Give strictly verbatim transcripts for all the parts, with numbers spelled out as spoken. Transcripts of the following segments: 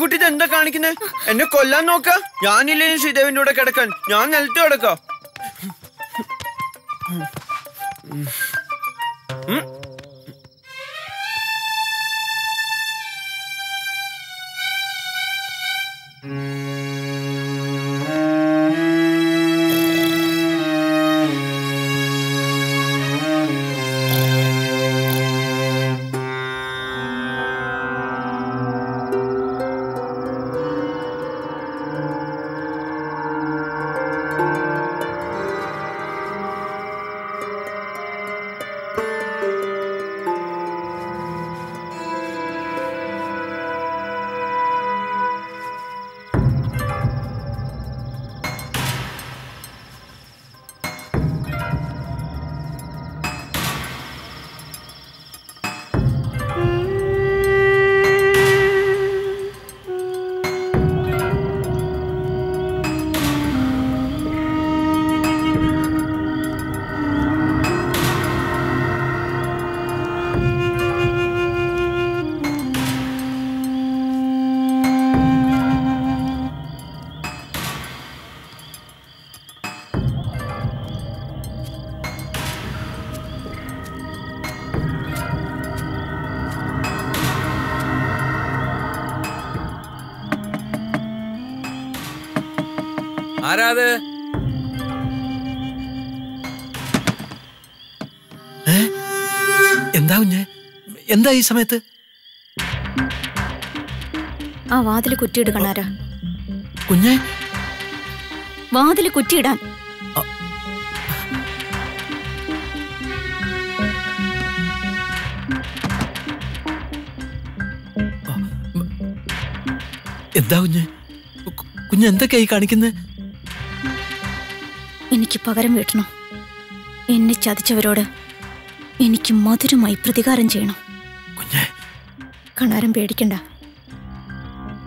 കുട്ടി എന്താ കാണിക്കുന്നേ? എന്നെ കൊല്ലാൻ നോക്കാ. ഞാനില്ലേ ശ്രീദേവിന്റെ കൂടെ കിടക്കാൻ, ഞാൻ നിലത്ത് കിടക്കാം. എന്താ കുഞ്ഞെ, എന്താ ഈ സമയത്ത്? ആ വാതില് കുറ്റിയിടുകണാരാ കുഞ്ഞെ, വാതില് കുറ്റിയിടാൻ. എന്താ കുഞ്ഞെ, കുഞ്ഞെ എന്തൊക്കെയായി കാണിക്കുന്നേ? എനിക്ക് പകരം വീട്ടണം. എന്നെ ചതിച്ചവരോട് എനിക്ക് മധുരമായി പ്രതികാരം ചെയ്യണം. കണാരം പേടിക്കണ്ട,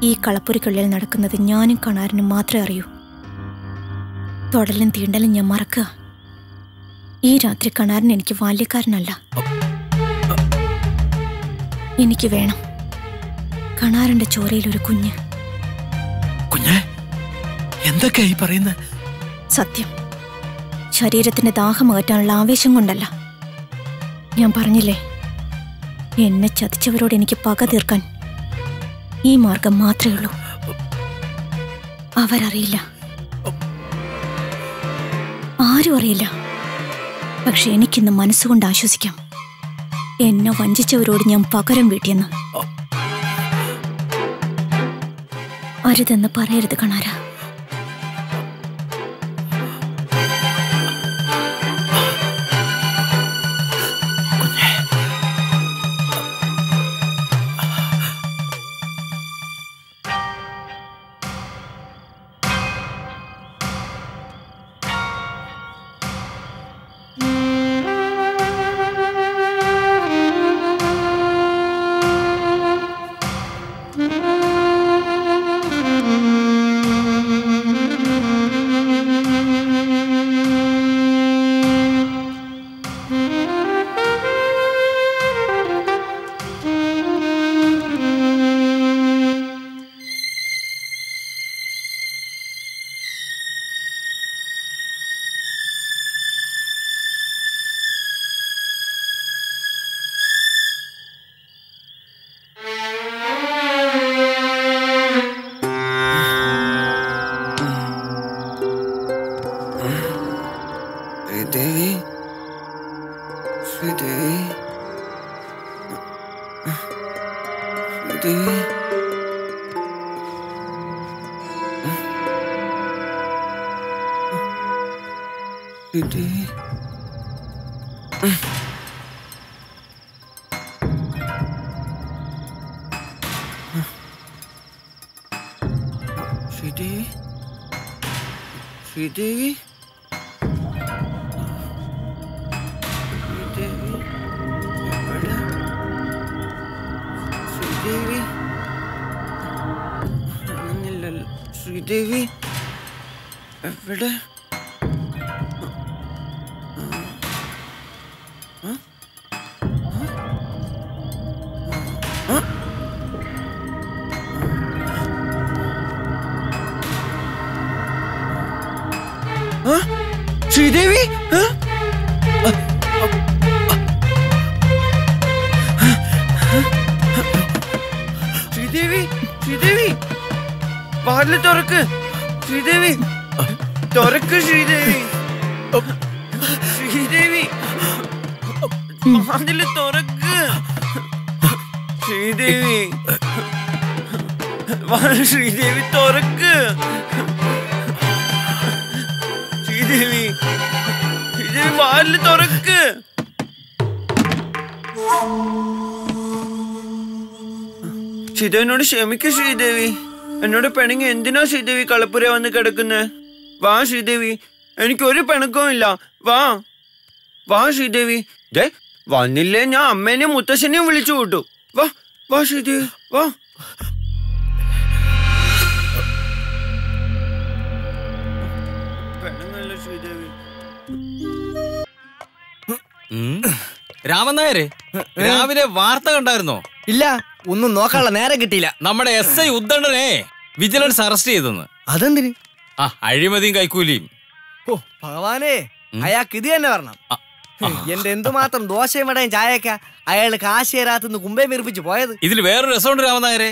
ഈ കളപ്പുരക്കുള്ളിൽ നടക്കുന്നത് ഞാനും കണാരനും മാത്രമേ അറിയൂ. തൊടലും തീണ്ടലും ഞാൻ മറക്കുക. ഈ രാത്രി കണാരൻ എനിക്ക് ബാല്യക്കാരനല്ല. എനിക്ക് വേണം കണാരന്റെ ചോരയിൽ ഒരു കുഞ്ഞ്. കുഞ്ഞെ എന്തൊക്കെയായി പറയുന്നത്? സത്യം. ശരീരത്തിന്റെ ദാഹം അകറ്റാനുള്ള ആവേശം കൊണ്ടല്ല. ഞാൻ പറഞ്ഞില്ലേ, എന്നെ ചതിച്ചവരോട് എനിക്ക് പക തീർക്കാൻ ഈ മാർഗം മാത്രമേ ഉള്ളൂ. അവരറിയില്ല, ആരും അറിയില്ല. പക്ഷെ എനിക്കിന്ന് മനസ്സുകൊണ്ട് ആശ്വസിക്കാം, എന്നെ വഞ്ചിച്ചവരോട് ഞാൻ പകരം വീട്ടിയെന്ന്. അരുതെന്ന് പറയരുത് കണാര. Sridevi? Sridevi? Sridevi? Sridevi? Sridevi? Sridevi? Sridevi? Sridevi? Huh? Uh, uh, uh. Sridevi? Sridevi? Baharla thorakku. Sridevi? Thorakku Sridevi. Sridevi? Baharla thorakku. Sridevi? Baharla Sridevi thorakku. Sridevi? Sridevi baharla thorakku. Sridevi nodu shemikku Sridevi. എന്നോട് പെണങ്ങി എന്തിനാ ശ്രീദേവി കളപ്പുര വന്ന് കിടക്കുന്നത്? വാ ശ്രീദേവി, എനിക്കൊരു പിണക്കവും ഇല്ല. വാ വാ ശ്രീദേവി. ദേ വന്നില്ലേ ഞാൻ അമ്മേനെയും മുത്തശ്ശനെയും വിളിച്ചു കൂട്ടു. വാ വാ ശ്രീദേവി വാ. പെണ്ണങ്ങല്ല ശ്രീദേവി. രാമൻ നായരെ, രാവിലെ വാർത്ത കണ്ടായിരുന്നോ? ഇല്ല, ഒന്നും നോക്കാനുള്ള നേരം കിട്ടിയില്ല. നമ്മുടെ എസ് ഐ ഉദ്ദണ്ഡനെ വിജിലൻസ് അറസ്റ്റ് ചെയ്തെന്ന്. അതെന്തിന്? ആ അഴിമതിയും കൈക്കൂലിയും. ഓ ഭഗവാനെ, അയാൾക്ക് ഇത് തന്നെ വരണം. എന്റെ എന്തുമാത്രം ദോശയും വടയും ചായക്കാ അയാൾ കാശിയരാത്തുനിന്ന് കുമ്പേ വിരിപ്പിച്ചു പോയത്. ഇതിൽ വേറൊരു രസമുണ്ട് രാമൻ നായരെ,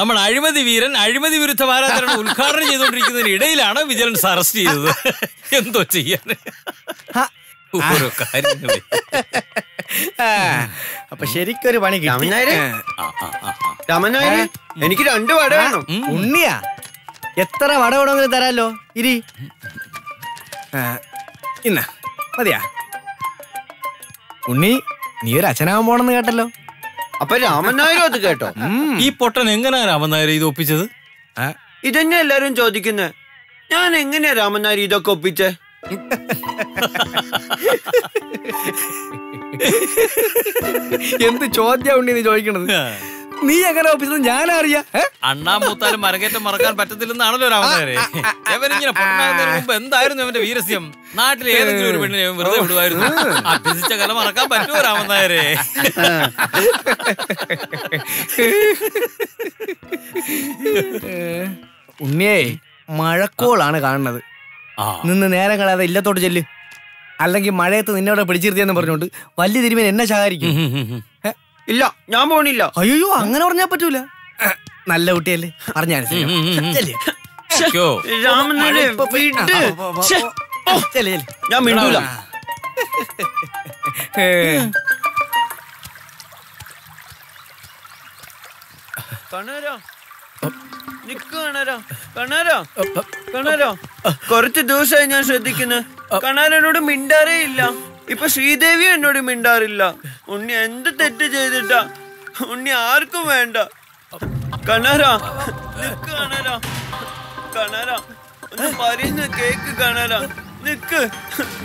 നമ്മൾ അഴിമതി വീരൻ അഴിമതി വിരുദ്ധ വാരാചരണം ഉദ്ഘാടനം ചെയ്തുകൊണ്ടിരിക്കുന്നതിന് ഇടയിലാണ് വിജിലൻസ് അറസ്റ്റ് ചെയ്തത്. എന്തോ ചെയ്യാൻ. അപ്പൊ ശരിക്കൊരു പണി കിട്ടി രാമനായരെ. എനിക്ക് രണ്ട് വട വേണം. ഉണ്ണിയാ, എത്ര വട വേണമെങ്കിലും തരാല്ലോ. ഇരി ഇന്ന മതിയാ. ഉണ്ണി, നീ ഒരു അച്ഛനാവാൻ പോണെന്ന് കേട്ടല്ലോ. അപ്പൊ രാമനായരും അത് കേട്ടോ. ഈ പൊട്ടൻ എങ്ങനെയാ രാമനായരെ ഇത് ഒപ്പിച്ചത്? ഇതന്നെ എല്ലാരും ചോദിക്കുന്നത്. ഞാൻ എങ്ങനെയാ രാമനായർ ഇതൊക്കെ ഒപ്പിച്ചേ? എന്ത് ചോദ്യം ഉണ്ണി നീ ചോദിക്കണത്? നീ എങ്ങനെ ഒപ്പിച്ചത് ഞാൻ അറിയാം. അണ്ണാ മൂത്താലും മരങ്ങേറ്റം മറക്കാൻ പറ്റത്തില്ലെന്നാണല്ലോ രാമനായരെ. എവനിങ്ങനെ പൊണ്ണാകുന്നതിന് മുമ്പ് എന്തായിരുന്നു അവന്റെ വീരസ്യം? നാട്ടിലെ ഏതെങ്കിലും ഒരു പെണ്ണിനെ വെറുതെ വിടുവായിരുന്നു. അഭ്യസിച്ച കല മറക്കാൻ പറ്റുമോ രാമനായരെ? ഉണ്ണിയെ, മഴക്കോളാണ് കാണുന്നത്. നിന്ന് നേരം കളയാതെ ഇല്ലത്തോട്ട് ചെല്ല്. അല്ലെങ്കിൽ മഴയത്ത് നിന്നോടെ പിടിച്ചിരുത്തിയെന്ന് പറഞ്ഞോണ്ട് വലിയ തിരുമേൻ എന്നെ ശകാരിക്കും. ഇല്ല, ഞാൻ പോണില്ല. അയ്യോ, അങ്ങനെ പറഞ്ഞാൽ പറ്റൂല. നല്ല കുട്ടിയല്ലേ, അറിഞ്ഞാൽ ഞാൻ മിണ്ടൂല. കൊറച്ച് ദിവസമായി ഞാൻ ശ്രദ്ധിക്കുന്നു. കണാര എന്നോട് മിണ്ടാറേ ഇല്ല. ഇപ്പൊ ശ്രീദേവി എന്നോട് മിണ്ടാറില്ല. ഉണ്ണി എന്ത് തെറ്റ് ചെയ്തിട്ടാ? ഉണ്ണി ആർക്കും വേണ്ട. കണാര നിക്ക്, കണാര കണാര ഒന്ന് പറയുന്ന കേക്ക്. കണാര നിക്ക്,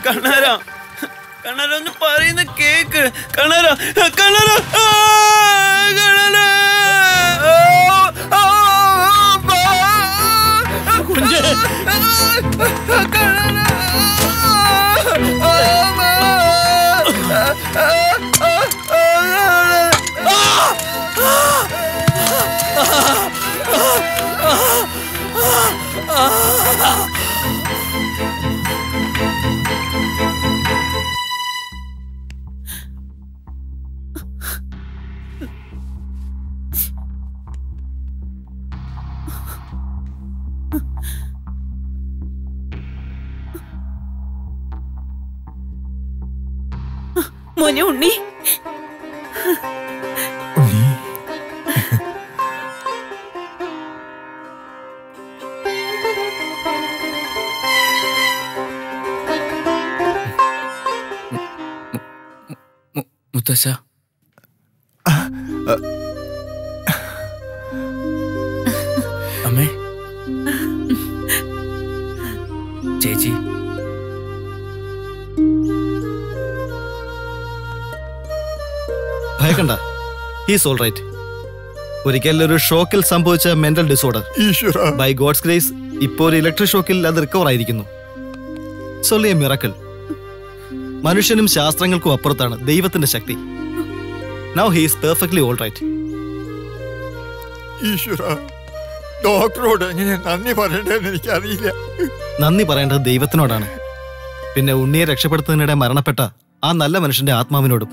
കണാര കണാര ഒന്ന് പറയുന്ന കേക്ക്. കണാര കണാര കണാര മോനെ ഉണ്ണി, മുത്തശ്ശ അമ്മേ, ചേച്ചി, ഭയക്കണ്ട. He's all right. ഒരിക്കലൊരു ഷോക്കിൽ സംഭവിച്ച mental disorder, by God's grace ഇപ്പോൾ ഒരു ഇലക്ട്രിക് ഷോക്കിൽ അത് റിക്കവർ ആയിരിക്കുന്നു. Solely a miracle. മനുഷ്യനും ശാസ്ത്രങ്ങൾക്കും അപ്പുറത്താണ് ദൈവത്തിന്റെ ശക്തി. Now he is perfectly all right. ഡോക്ടറോട് എങ്ങനെ നന്ദി പറയേണ്ടതെന്ന് എനിക്കറിയില്ല. നന്ദി പറയേണ്ടത് ദൈവത്തിനോടാണ്. പിന്നെ ഉണ്ണിയെ രക്ഷപ്പെടുത്തുന്നതിനിടെ മരണപ്പെട്ട ആ നല്ല മനുഷ്യന്റെ ആത്മാവിനോടും.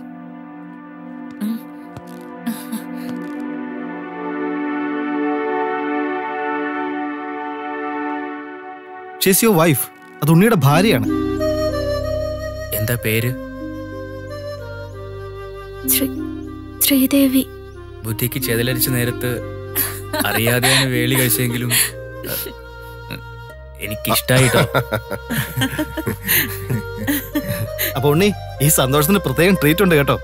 ഷീസ് യുവർ വൈഫ്, അത് ഉണ്ണിയുടെ ഭാര്യയാണ്. എന്താ പേര്? ശ്രീദേവി. ബുദ്ധിക്ക് ചെതലരിച്ച നേരത്ത് അറിയാതെയാണ് വേളി കഴിച്ചെങ്കിലും എനിക്കിഷ്ടായിട്ടോ. അപ്പൊ ഉണ്ണി, ഈ സന്തോഷത്തിന് പ്രത്യേകം ട്രീറ്റ് ഉണ്ട് കേട്ടോ.